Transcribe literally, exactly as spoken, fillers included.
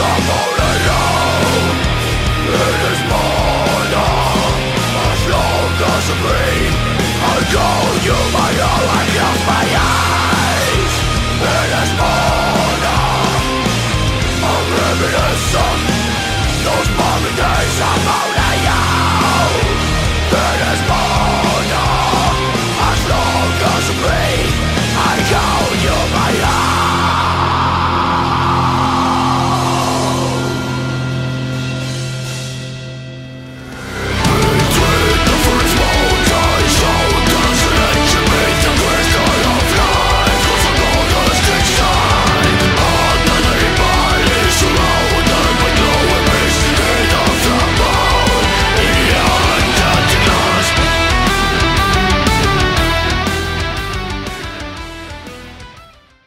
Somos